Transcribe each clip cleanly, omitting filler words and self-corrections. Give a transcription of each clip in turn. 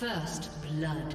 First blood.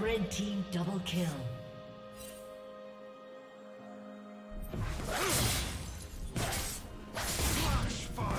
Red team double kill. Flash fire.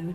Blue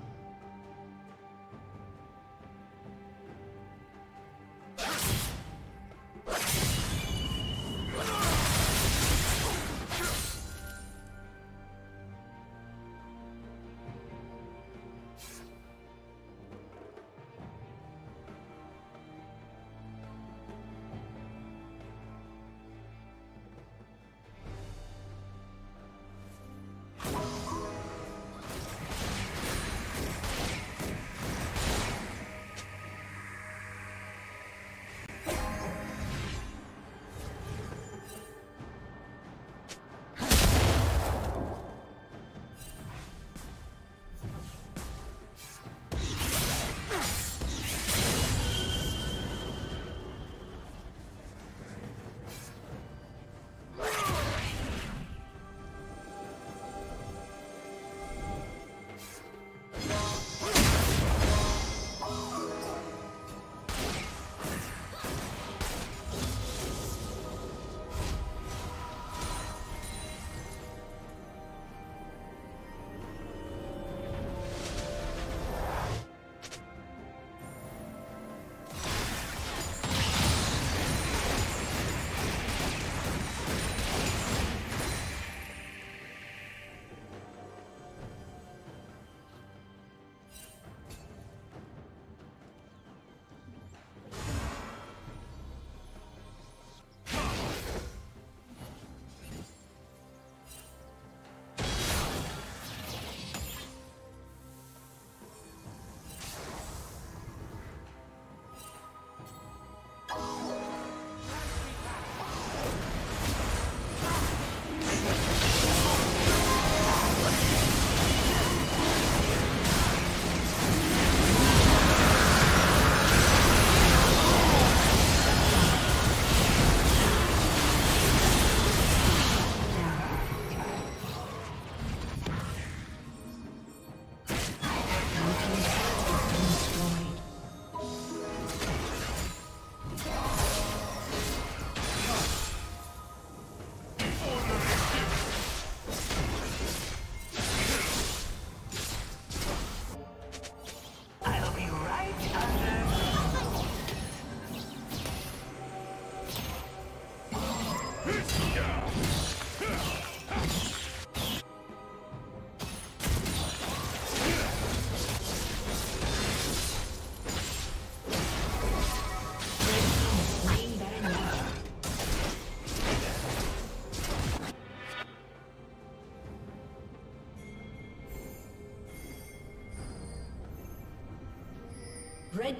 Red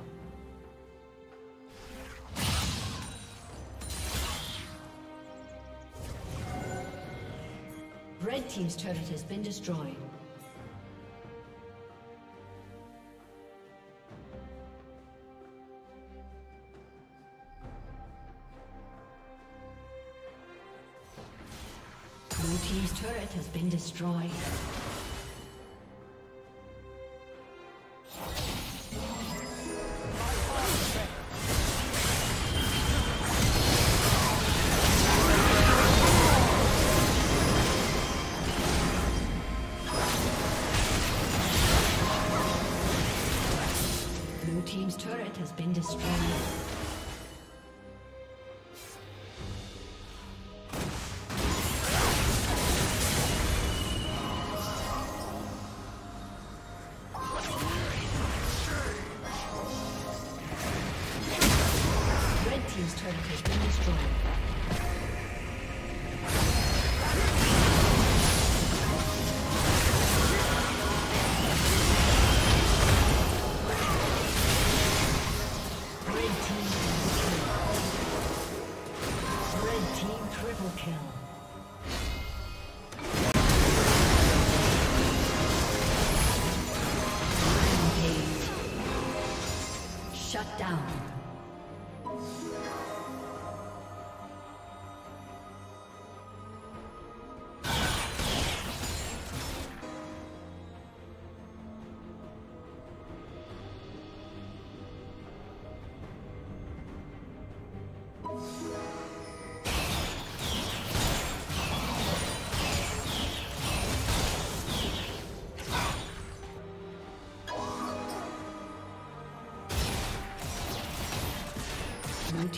Red team's turret has been destroyed. Blue team's turret has been destroyed. Shut down. Blue team's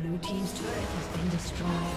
Blue team's turret has been destroyed.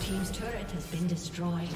Team's turret has been destroyed.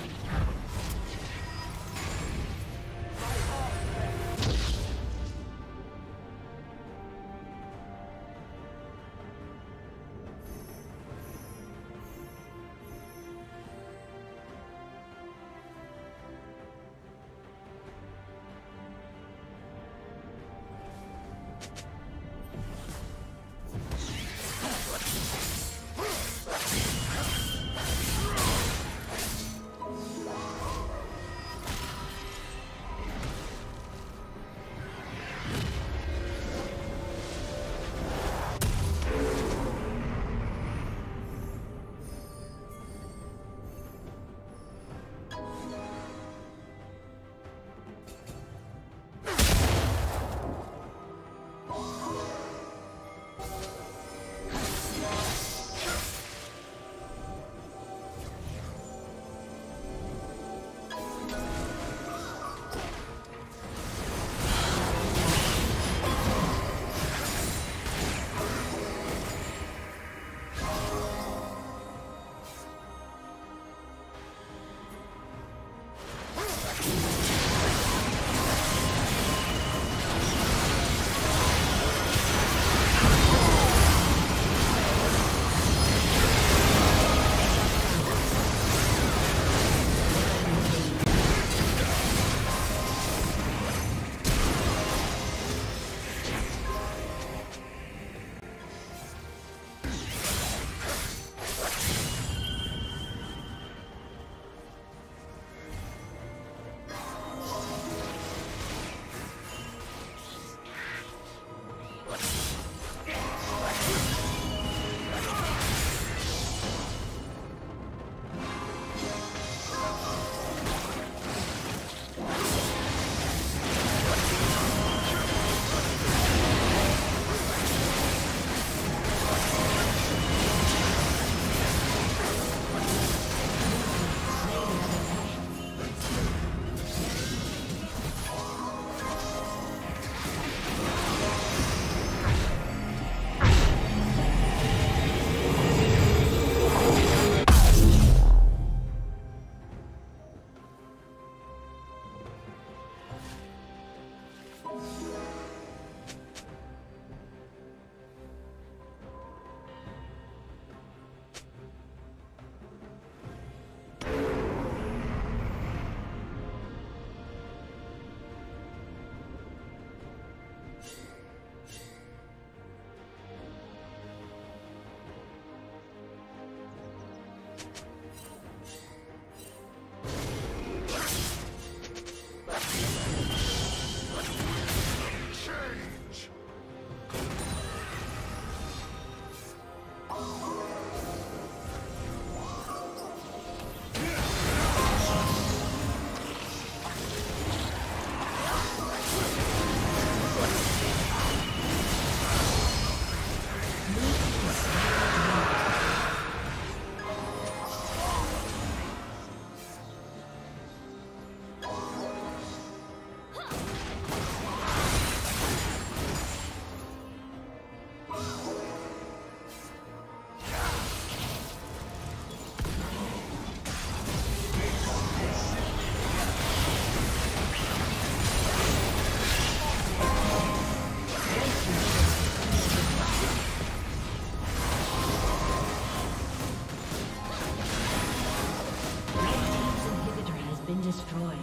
been destroyed.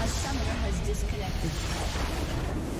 A summoner has disconnected.